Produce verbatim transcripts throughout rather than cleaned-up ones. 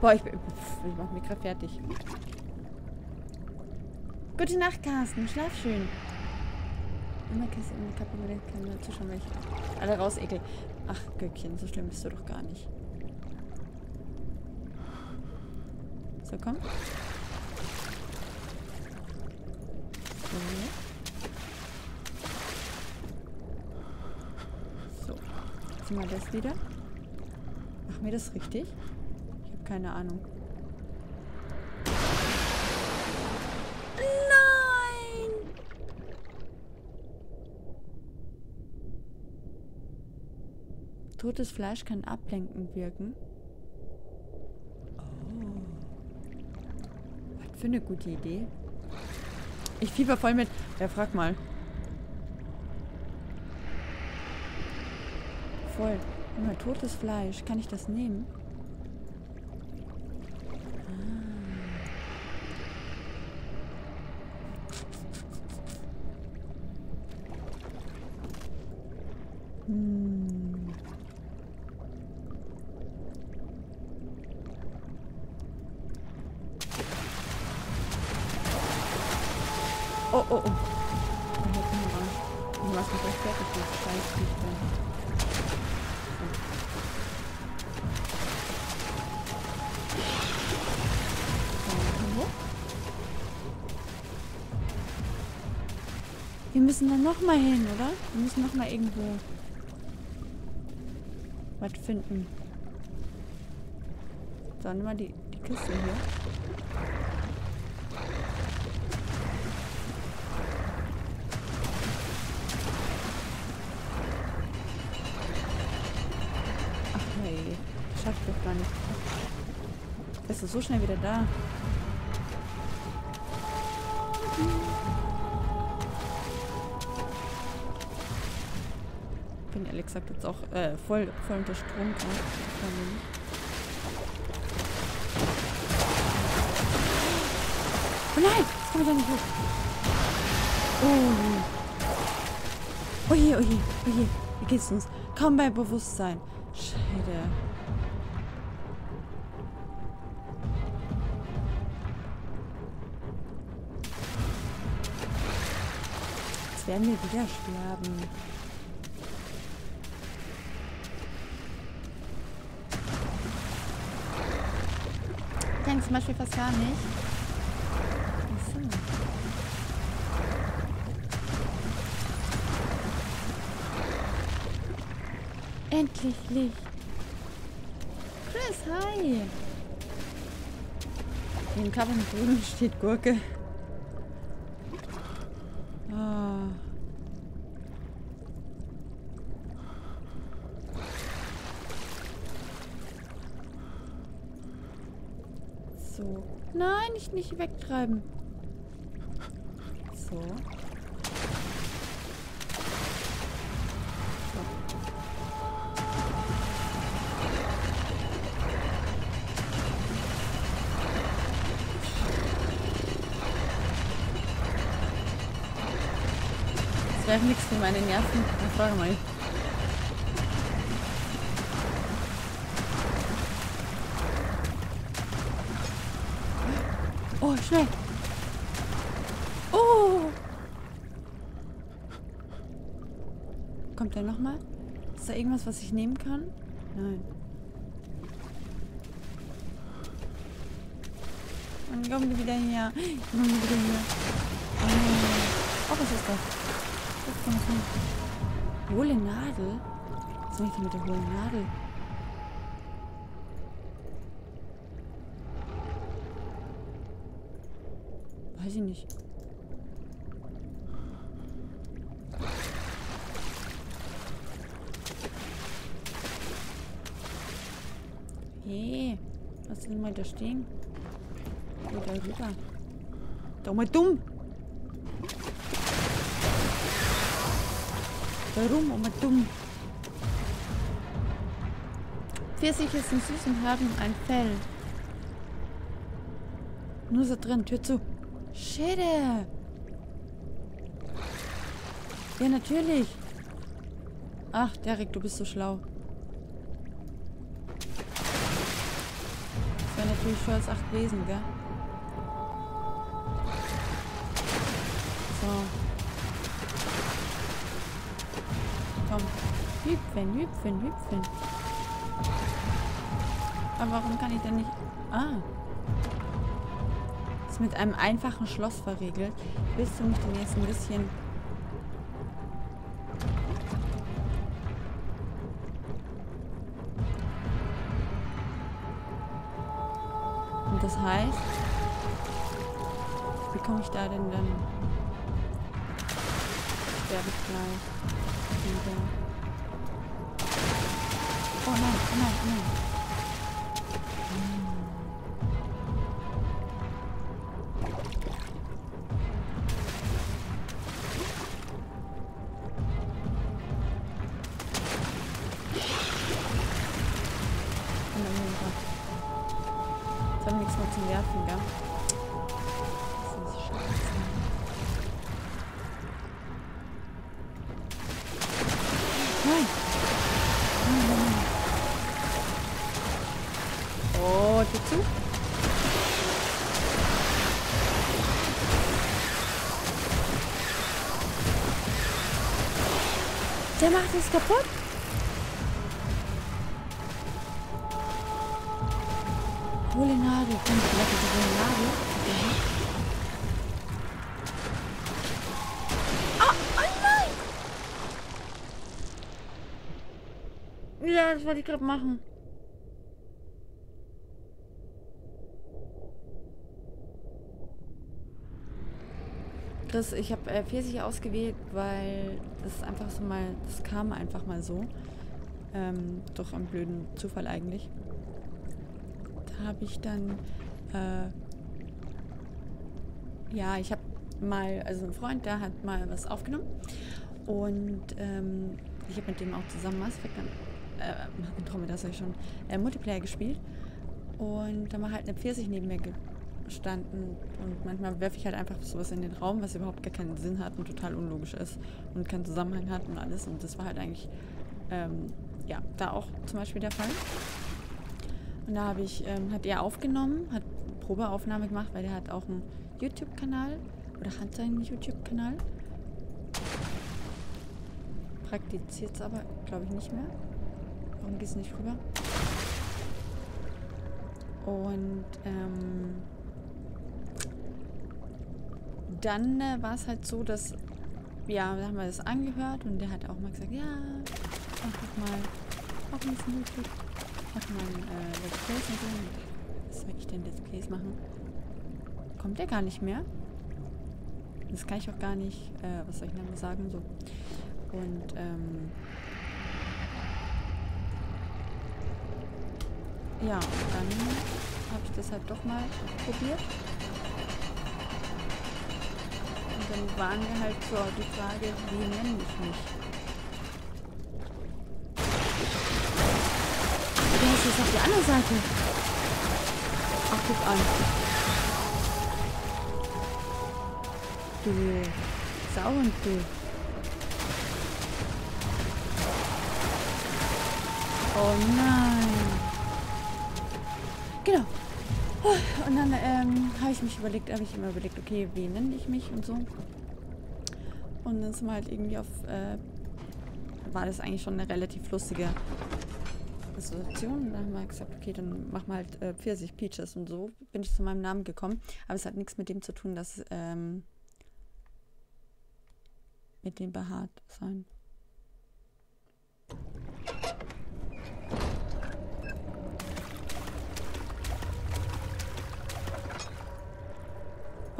Boah, ich, ich mach mich gerade fertig. Gute Nacht, Carsten. Schlaf schön. Immer Kiste in die Kappe, keine Zuschauer, welche. Alle raus, Ekel. Ach, Göckchen, so schlimm bist du doch gar nicht. So, komm. So. Jetzt mal das wieder. Machen wir das richtig? Ich habe keine Ahnung. Totes Fleisch kann ablenkend wirken. Oh. Was für eine gute Idee. Ich fieber voll mit. Ja, frag mal. Voll. Immer totes Fleisch. Kann ich das nehmen? Ah. Hm. Oh, oh, oh. Du machst mich gleich fertig, du Scheißdichter. Wir müssen da nochmal hin, oder? Wir müssen nochmal irgendwo was finden. So, nimm mal die, die Kiste hier. Ist es so schnell wieder da? Ich bin ehrlich gesagt jetzt auch äh, voll, voll unter Strom. Oh nein! Das kann ich ja nicht hoch. Oh. Oje, oje, oje. Wie geht's uns? Kaum bei Bewusstsein. Scheiße. Werden wir wieder sterben. Ich denke zum Beispiel fast gar nicht. Achso. Endlich Licht. Chris, hi. Im Cover mit Boden steht Gurke. So. Nein, ich nicht wegtreiben. So. So. Das wäre nichts für meine Nerven. Ich frage mal. Oh, schnell! Oh! Kommt der nochmal? Ist da irgendwas, was ich nehmen kann? Nein. Dann kommen die wieder her. Dann kommen die wieder her. Oh, was ist das? Das kommt hin. Hohle Nadel? Was mache ich denn mit der hohlen Nadel? Weiß ich nicht. Hey, lass den mal da stehen. Geh da rüber. Doch mal dumm! Warum? Oh mal dumm! Pfirsich ist in süßen Herben ein Fell. Nur so drin, Tür zu. Schäde! Ja, natürlich! Ach, Derek, du bist so schlau. wäre natürlich schön als acht Besen, gell? So. Komm. Hüpfen, hüpfen, hüpfen. Aber warum kann ich denn nicht... Ah. Ist mit einem einfachen Schloss verriegelt. Willst du mich denn jetzt ein bisschen... Und das heißt... Wie komme ich da denn dann... Sterbe ich gleich. Wieder. Oh nein, oh nein, oh nein. Der macht es kaputt. Hohle Nadel. Ich glaube, die hohle Nadel. Ah, oh nein! Ja, das wollte ich gerade machen. Chris, ich habe äh, Pfirsich ausgewählt, weil das einfach so mal, das kam einfach mal so. Ähm, doch am blöden Zufall eigentlich. Da habe ich dann, äh, ja, ich habe mal, also ein Freund, der hat mal was aufgenommen. Und ähm, ich habe mit dem auch zusammen was, äh, Trommel, das habe ich schon, äh, Multiplayer gespielt. Und da war halt eine Pfirsich neben mir standen und manchmal werfe ich halt einfach sowas in den Raum, was überhaupt gar keinen Sinn hat und total unlogisch ist und keinen Zusammenhang hat und alles, und das war halt eigentlich ähm, ja, da auch zum Beispiel der Fall. Und da habe ich, ähm, hat er aufgenommen, hat Probeaufnahme gemacht, weil der hat auch einen YouTube-Kanal oder hat seinen YouTube-Kanal. Praktiziert es aber, glaube ich, nicht mehr. Warum geht es nicht rüber? Und ähm dann äh, war es halt so, dass, ja, da haben wir das angehört und der hat auch mal gesagt, ja, guck mal, auch ein bisschen YouTube, auch mal äh, Let's Plays und so. Was soll ich denn Let's Plays machen? Kommt der gar nicht mehr? Das kann ich auch gar nicht, äh, was soll ich denn sagen, so. Und, ähm, ja, und dann habe ich das halt doch mal probiert. Dann waren wir halt so die Frage, wie nenne ich mich? Der ist jetzt auf die andere Seite. Ach, guck an. Du Sau und du. Oh nein. Genau. Und dann ähm, habe ich mich überlegt, habe ich immer überlegt, okay, wie nenne ich mich und so. Und dann sind wir halt irgendwie auf, äh, war das eigentlich schon eine relativ lustige Situation. Und dann haben wir gesagt, okay, dann machen wir halt äh, Pfirsich, Peaches und so. Bin ich zu meinem Namen gekommen. Aber es hat nichts mit dem zu tun, dass, ähm, mit dem behaart sein.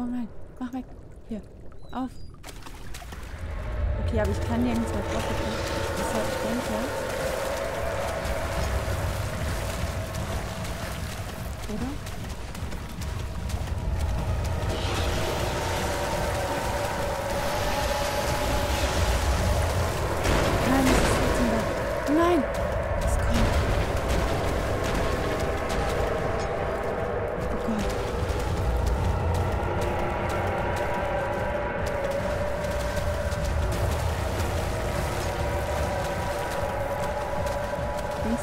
Oh nein, mach weg. Hier, auf. Okay, aber ich kann nirgends mehr drauf gucken. Deshalb denke. Oder? Nein, das ist trotzdem da. Nein! Das kommt. Oh Gott. Links,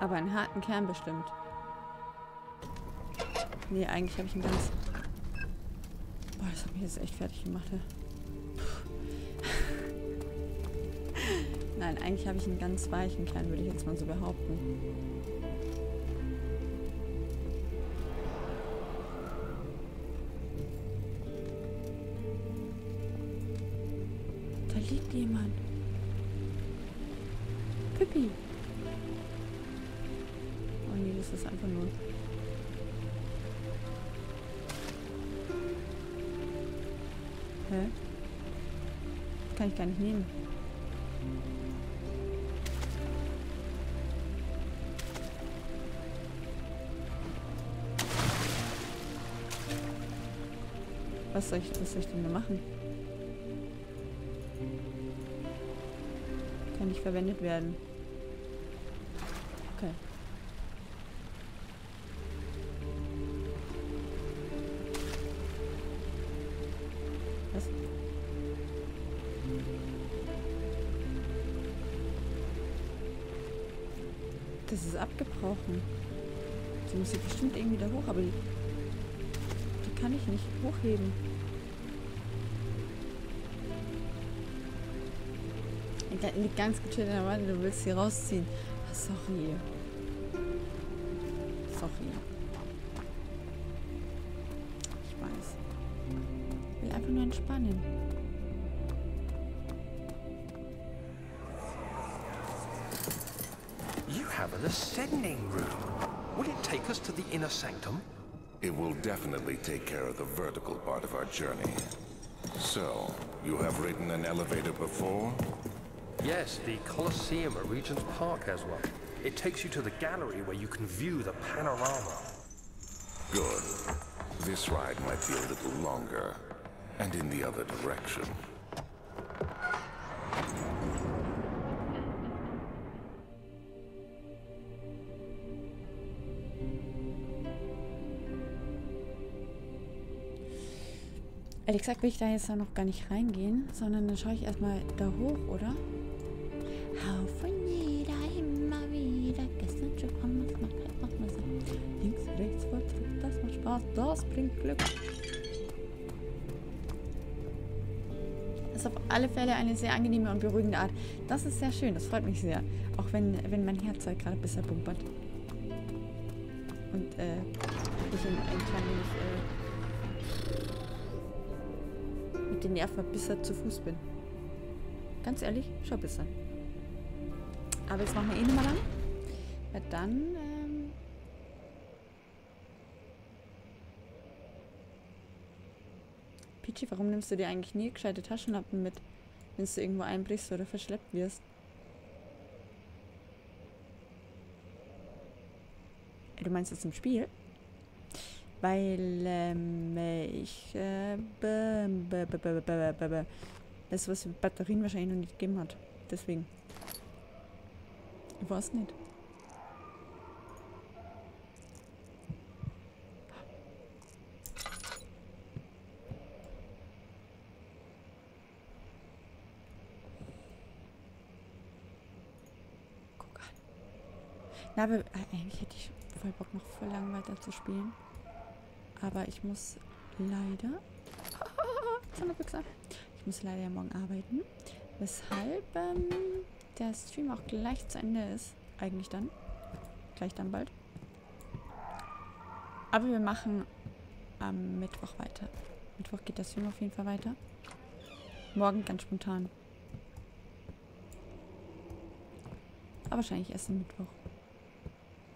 Aber einen harten Kern bestimmt. Nee, eigentlich habe ich einen ganz... Boah, das hat mich jetzt echt fertig gemacht. Ja. Nein, eigentlich habe ich einen ganz weichen Kern, würde ich jetzt mal so behaupten. Da liegt jemand. Pippi. Oh nee, das ist einfach nur... Hä? Das kann ich gar nicht nehmen. Was soll ich, was soll ich denn da machen? Kann nicht verwendet werden. Okay. Was? Das ist abgebrochen. Die muss ich bestimmt irgendwie da hoch, aber die, die kann ich nicht hochheben. Liegt ganz gechillt in der Wand, du willst sie rausziehen. Oh, sorry. Sorry. Ich weiß. Ich will einfach nur entspannen. You have an ascending room. Will it take us to the inner sanctum? It will definitely take care of the vertical part of our journey. So, you have ridden an elevator before? Yes, the Colosseum at Regent's Park has one. It takes you to the gallery where you can view the panorama. Good. This ride might be a little longer, and in the other direction. Ehrlich gesagt will ich da jetzt noch gar nicht reingehen, sondern dann schaue ich erstmal da hoch, oder? Von jeder immer wieder. Gestern schon haben wir es gemacht. Links, rechts, Fortschritt, das macht Spaß. Das bringt Glück. Das ist auf alle Fälle eine sehr angenehme und beruhigende Art. Das ist sehr schön, das freut mich sehr. Auch wenn, wenn mein Herz halt gerade besser pumpert. Und äh, ich in ein klein wenig äh, mit den Nerven besser zu Fuß bin. Ganz ehrlich, schau besser. Aber jetzt machen wir eh nochmal lang. Weil dann... Ähm Peachy, warum nimmst du dir eigentlich nie gescheite Taschenlampen mit, wenn du irgendwo einbrichst oder verschleppt wirst? Du meinst jetzt im Spiel? Weil ähm, ich... Äh, das ist was mit Batterien wahrscheinlich noch nicht gegeben hat. Deswegen... Ich weiß nicht. Guck an. Na, aber eigentlich hätte ich voll Bock, noch voll lang weiter zu spielen. Aber ich muss leider... Ich muss leider ja morgen arbeiten. Weshalb... Ähm der Stream auch gleich zu Ende ist. Eigentlich dann. Gleich dann bald. Aber wir machen am Mittwoch weiter. Mittwoch geht der Stream auf jeden Fall weiter. Morgen ganz spontan. Aber wahrscheinlich erst am Mittwoch.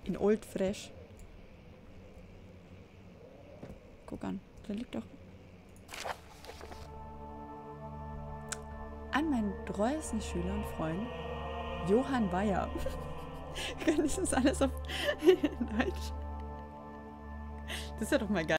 In Old Fresh. Guck an. Da liegt doch... An meinen treuesten Schüler und Freund Johann Weier. Das ist alles auf Deutsch. Das ist ja doch mal geil.